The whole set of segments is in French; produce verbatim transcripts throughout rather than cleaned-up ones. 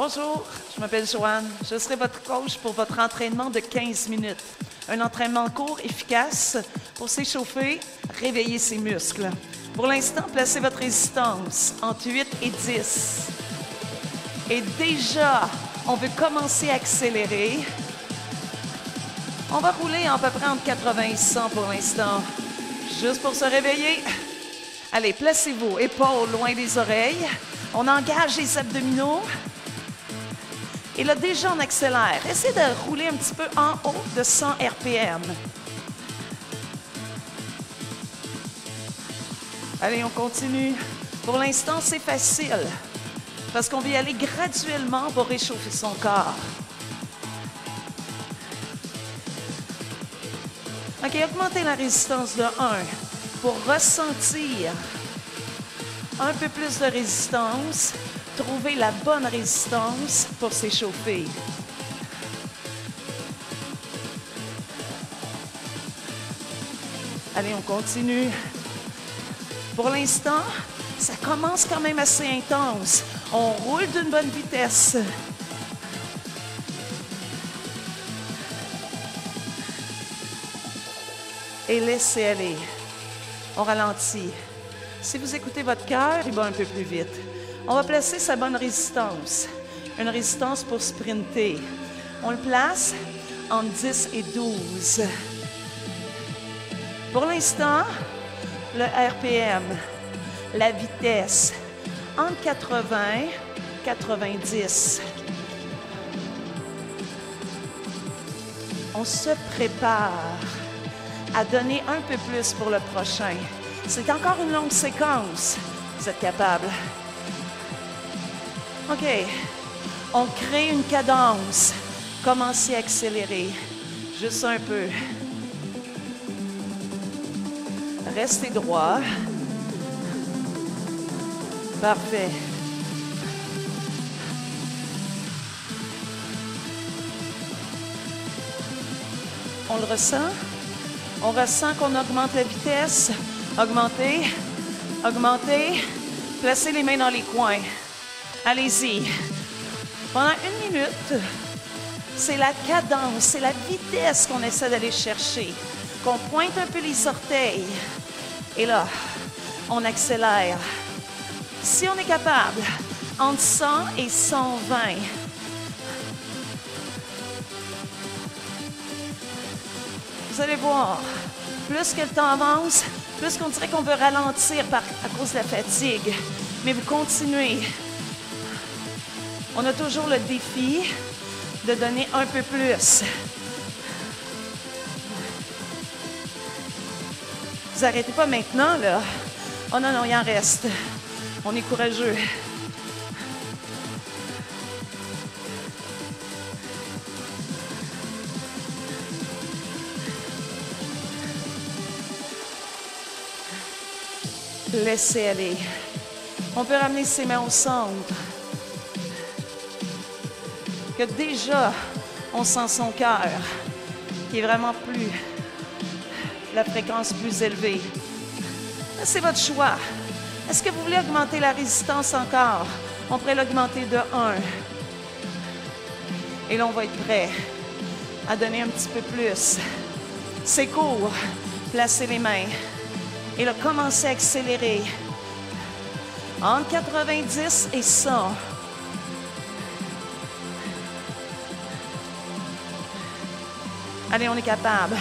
Bonjour, je m'appelle Joanne. Je serai votre coach pour votre entraînement de quinze minutes. Un entraînement court, efficace, pour s'échauffer, réveiller ses muscles. Pour l'instant, placez votre résistance entre huit et dix. Et déjà, on veut commencer à accélérer. On va rouler à peu près entre quatre-vingts et cent pour l'instant, juste pour se réveiller. Allez, placez vos épaules loin des oreilles. On engage les abdominaux. Et là, déjà, on accélère. Essayez de rouler un petit peu en haut de cent R P M. Allez, on continue. Pour l'instant, c'est facile parce qu'on veut y aller graduellement pour réchauffer son corps. OK, augmentez la résistance de un pour ressentir un peu plus de résistance. Trouver la bonne résistance pour s'échauffer. Allez, on continue. Pour l'instant, ça commence quand même assez intense. On roule d'une bonne vitesse. Et laissez aller. On ralentit. Si vous écoutez votre cœur, il bat un peu plus vite. On va placer sa bonne résistance, une résistance pour sprinter. On le place entre dix et douze. Pour l'instant, le R P M, la vitesse, entre quatre-vingts et quatre-vingt-dix. On se prépare à donner un peu plus pour le prochain. C'est encore une longue séquence. Vous êtes capable. OK. On crée une cadence. Commencez à accélérer. Juste un peu. Restez droit. Parfait. On le ressent? On ressent qu'on augmente la vitesse. Augmentez. Augmentez. Placez les mains dans les coins. Allez-y. Pendant une minute, c'est la cadence, c'est la vitesse qu'on essaie d'aller chercher, qu'on pointe un peu les orteils. Et là, on accélère. Si on est capable, entre cent et cent vingt. Vous allez voir, plus que le temps avance, plus qu'on dirait qu'on veut ralentir par, à cause de la fatigue. Mais vous continuez. On a toujours le défi de donner un peu plus. Vous n'arrêtez pas maintenant, là. Oh non, non, il en reste. On est courageux. Laissez aller. On peut ramener ses mains au centre. Que déjà, on sent son cœur, qui est vraiment plus, la fréquence plus élevée. C'est votre choix. Est-ce que vous voulez augmenter la résistance encore? On pourrait l'augmenter de un. Et là, on va être prêt à donner un petit peu plus. C'est court. Placez les mains. Et là, commencez à accélérer. Entre quatre-vingt-dix et cent. Allez, on est capable.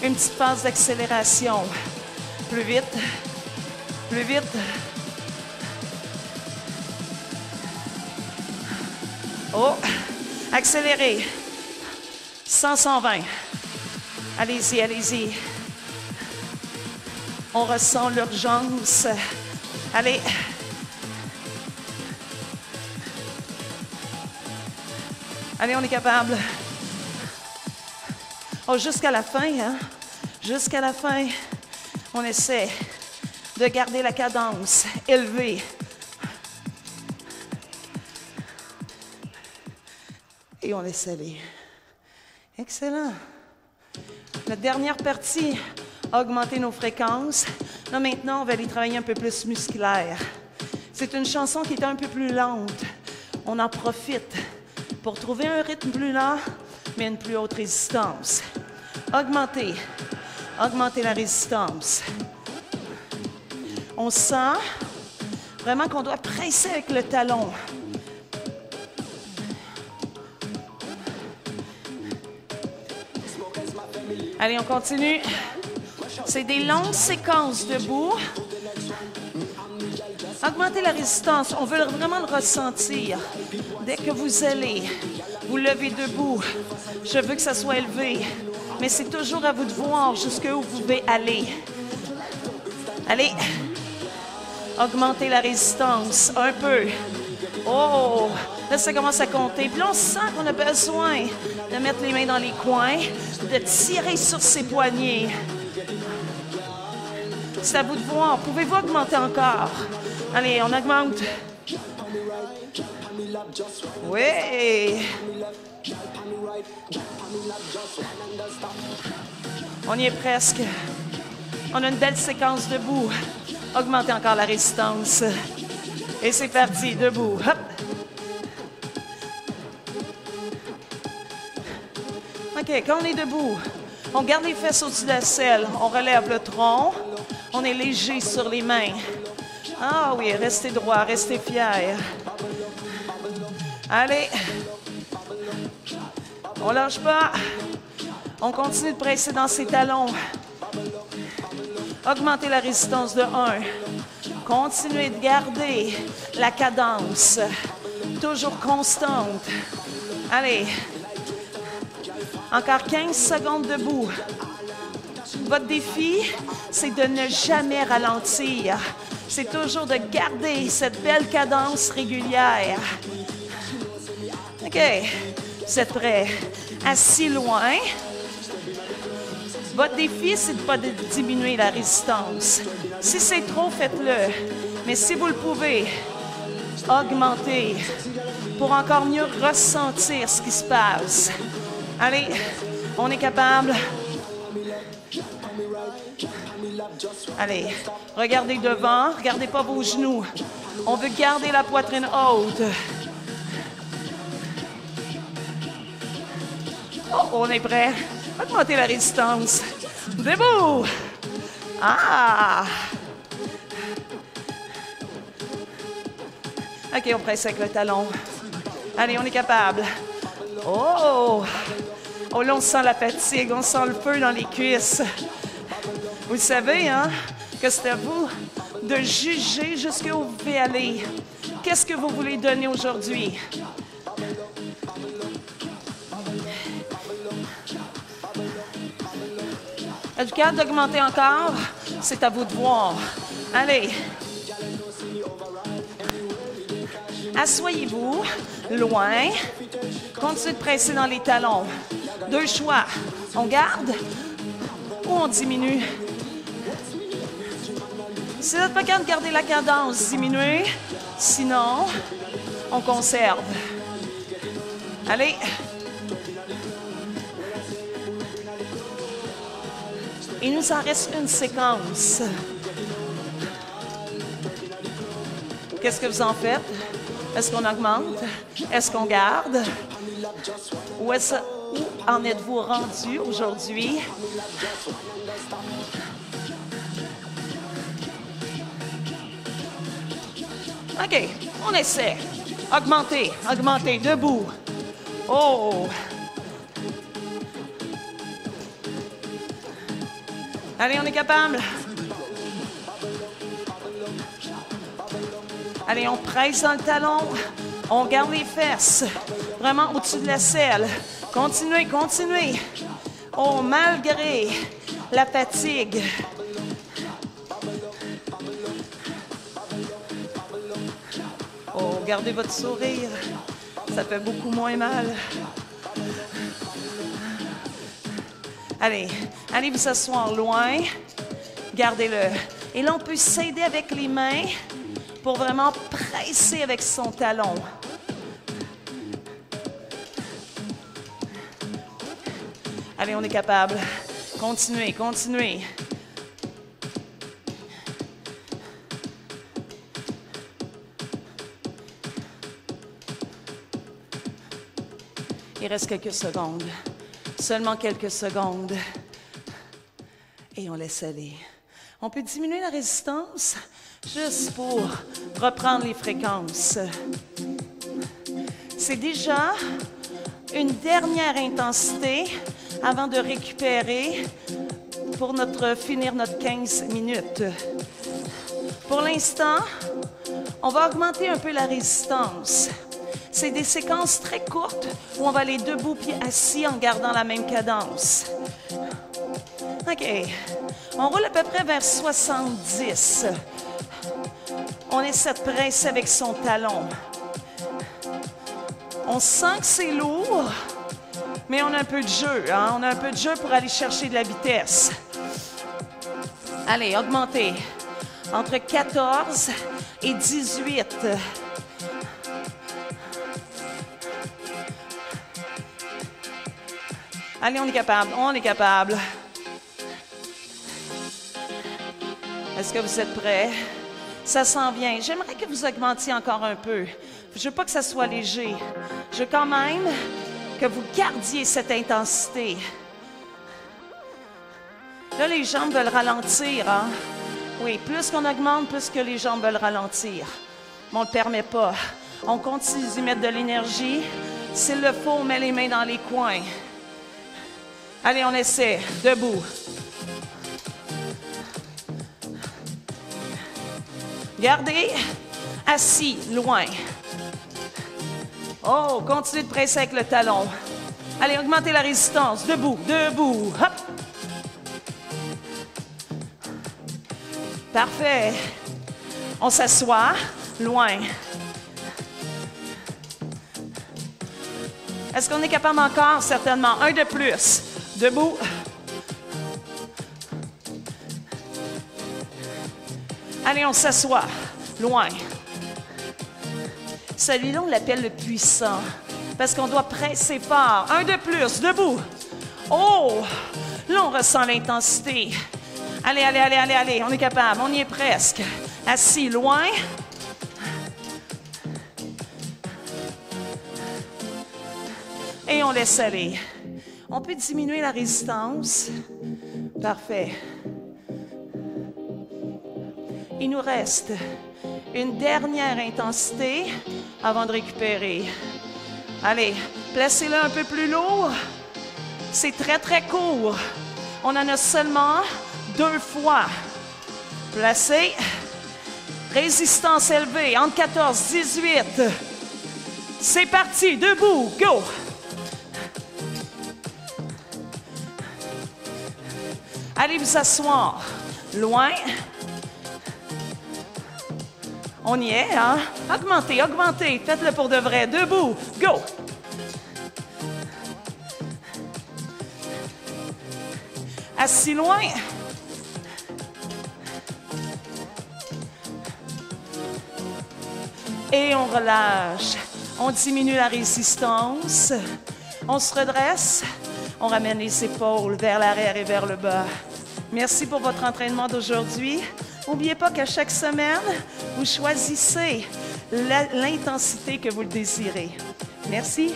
Une petite phase d'accélération. Plus vite. Plus vite. Oh! Accélérez. cent, cent vingt. Allez-y, allez-y. On ressent l'urgence. Allez. Allez, on est capable. Oh, jusqu'à la fin, hein? Jusqu'à la fin, on essaie de garder la cadence élevée. Et on laisse aller. Excellent. La dernière partie, augmenter nos fréquences. Là, maintenant, on va aller travailler un peu plus musculaire. C'est une chanson qui est un peu plus lente. on en profite pour trouver un rythme plus lent, mais une plus haute résistance. Augmentez, augmentez la résistance. On sent vraiment qu'on doit presser avec le talon. Allez, on continue. C'est des longues séquences debout. Augmentez la résistance. On veut vraiment le ressentir. Dès que vous allez vous lever debout, je veux que ça soit élevé. Mais c'est toujours à vous de voir jusqu'où vous pouvez aller. Allez. Augmentez la résistance un peu. Oh! Là, ça commence à compter. Puis là, on sent qu'on a besoin de mettre les mains dans les coins, de tirer sur ses poignets. C'est à vous de voir. Pouvez-vous augmenter encore? Allez, on augmente. Oui! On y est presque. On a une belle séquence debout. Augmentez encore la résistance. Et c'est parti, debout. Hop! OK, quand on est debout, on garde les fesses au-dessus de la selle. On relève le tronc. On est léger sur les mains. Ah oui, restez droit, restez fier. Allez. On ne lâche pas. On continue de presser dans ses talons. Augmentez la résistance de un. Continuez de garder la cadence. Toujours constante. Allez. Encore quinze secondes debout. Votre défi, c'est de ne jamais ralentir. C'est toujours de garder cette belle cadence régulière. OK. Vous êtes prêts? Assis loin. Votre défi, c'est de ne pas diminuer la résistance. Si c'est trop, faites-le. Mais si vous le pouvez, augmentez pour encore mieux ressentir ce qui se passe. Allez, on est capable. Allez, regardez devant, regardez pas vos genoux. On veut garder la poitrine haute. Oh, on est prêt. Augmentez la résistance. Debout! Ah! OK, on presse avec le talon. Allez, on est capable. Oh! Oh là, on sent la fatigue, on sent le feu dans les cuisses. Vous savez, hein, que c'est à vous de juger jusqu'où vous pouvez aller. Qu'est-ce que vous voulez donner aujourd'hui? Êtes-vous capable d'augmenter encore? C'est à vous de voir. Allez. Asseyez-vous, loin. Continuez de presser dans les talons. Deux choix. On garde ou on diminue. Si vous n'êtes pas capable de garder la cadence, diminuez. Sinon, on conserve. Allez. Il nous en reste une séquence. Qu'est-ce que vous en faites? Est-ce qu'on augmente? Est-ce qu'on garde? Où, est-ce, où en êtes-vous rendu aujourd'hui? OK, on essaie. Augmentez, augmentez, debout. Oh! Allez, on est capable. Allez, on presse dans le talon. On garde les fesses. Vraiment au-dessus de la selle. Continuez, continuez. Oh, malgré la fatigue. Oh, gardez votre sourire. Ça fait beaucoup moins mal. Allez, allez vous asseoir loin. Gardez-le. Et là, on peut s'aider avec les mains pour vraiment presser avec son talon. Allez, on est capable. Continuez, continuez. Il reste quelques secondes. Seulement quelques secondes. Et on laisse aller. On peut diminuer la résistance juste pour reprendre les fréquences. C'est déjà une dernière intensité avant de récupérer pour notre, finir notre quinze minutes. Pour l'instant, on va augmenter un peu la résistance. C'est des séquences très courtes où on va aller debout puis assis en gardant la même cadence. OK. On roule à peu près vers soixante-dix. On essaie de presser avec son talon. On sent que c'est lourd, mais on a un peu de jeu, hein? On a un peu de jeu pour aller chercher de la vitesse. Allez, augmentez. Entre quatorze et dix-huit. Allez, on est capable, on est capable. Est-ce que vous êtes prêts? Ça s'en vient. J'aimerais que vous augmentiez encore un peu. Je ne veux pas que ça soit léger. Je veux quand même que vous gardiez cette intensité. Là, les jambes veulent ralentir, hein? Oui, plus qu'on augmente, plus que les jambes veulent ralentir. Mais on ne le permet pas. On continue d'y mettre de l'énergie. S'il le faut, on met les mains dans les coins. Allez, on essaie. Debout. Gardez. Assis, loin. Oh, continuez de presser avec le talon. Allez, augmentez la résistance. Debout, debout. Hop. Parfait. On s'assoit, loin. Est-ce qu'on est capable encore? Certainement. Un de plus. Debout. Allez, on s'assoit, loin. Celui-là, on l'appelle le puissant, parce qu'on doit presser fort. Un de plus, debout. Oh! Là, on ressent l'intensité. Allez, allez, allez, allez, allez, on est capable, on y est presque. Assis, loin. Et on laisse aller. On peut diminuer la résistance. Parfait. Il nous reste une dernière intensité avant de récupérer. Allez, placez-le un peu plus lourd. C'est très, très court. On en a seulement deux fois. Placez. Résistance élevée, entre quatorze et dix-huit. C'est parti, debout, go! Allez vous asseoir, loin. On y est, hein? Augmentez, augmentez. Faites-le pour de vrai. Debout. Go! Assis loin. Et on relâche. On diminue la résistance. On se redresse. On ramène les épaules vers l'arrière et vers le bas. Merci pour votre entraînement d'aujourd'hui. N'oubliez pas qu'à chaque semaine, vous choisissez l'intensité que vous le désirez. Merci.